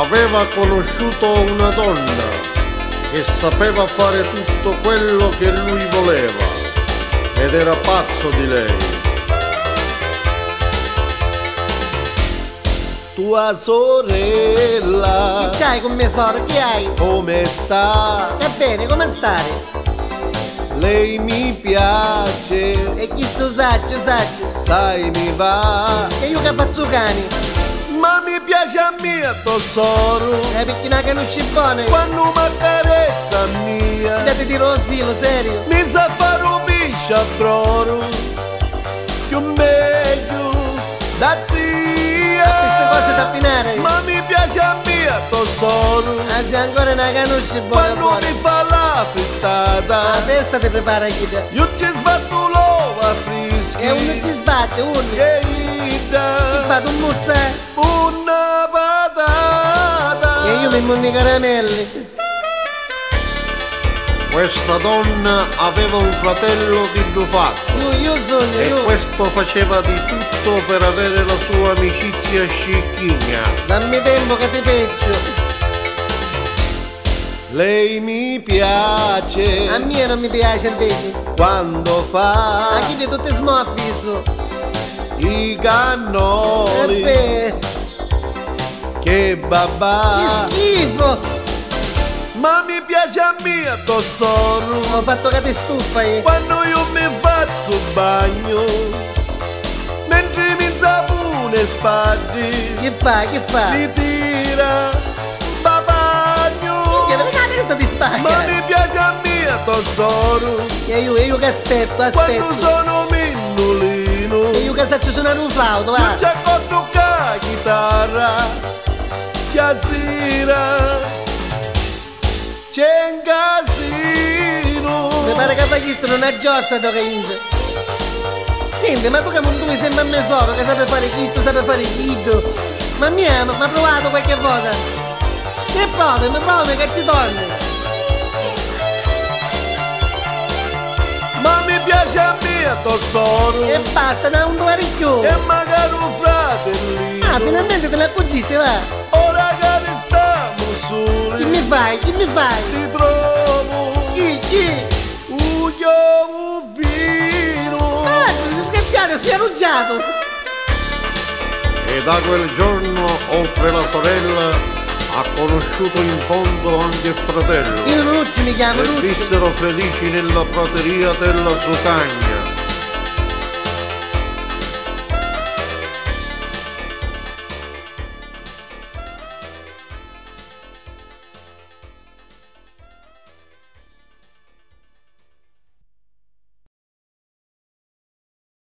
aveva conosciuto una donna che sapeva fare tutto quello che lui voleva ed era pazzo di lei. Tua sorella. Che c'hai con mia sorella? Che hai? Come sta? Che bene, come stare? Lei mi piace. E chi sto saggio? Sai mi va. E io che faccio cani? Ma mi piace a mia tesoro. E perché una canusci buone? Quando m'accarezza mia. Date tiro al filo, serio. Mi sa fare un piscia broro. Più meglio da zia. Ma mi piace a mia tesoro. Anzi ancora una canuscia buona. Quando mi fa la frittata, la testa ti prepara chi te. Io ci sbatto l'ova fresca. E uno ci sbatte, uno. E io ti faccio un mussè, una patata. E io mi mangio i caramelli. Questa donna aveva un fratello titubato e questo faceva di tutto per avere la sua amicizia scicchigna. Dammi tempo che ti peccio. Lei mi piace. A me non mi piace invece. Quando fa a chi di tutti smoffiso i cannoli. Che babà. Che schifo. Ma mi piace a mia tesoro. Ho fatto che ti stufa io. Quando io mi faccio il bagno, mentre mi sapone spagni. Che fa? Mi tira babagno. Che la testa ti spagna. Ma mi piace a mia tesoro. E io che aspetto. Quando sono minnolino. E io che saccio suonare un flauto, va. Non c'è accordo che la chitarra chiasira. C'è un casino. Mi pare che facciano una giorsa da Inge. Senti, ma tu che non mi sembra a me solo che sape fare questo, sape fare quello. Ma mi ha provato qualche volta. Che prove, mi provi che ci torni. Ma mi piace a mia tesoro. E basta, da un guaricchio. E magari un fratellino. Ah, finalmente te la accoggiste, va. Chi mi fai? Ti provo. Chi? Un uomo vino. Ah, sei scherzato, sei arruggiato. E da quel giorno, oltre la sorella, ha conosciuto in fondo anche il fratello. Io Lucci mi chiamo Lucci. E vissero felici nella prateria della Sutagna.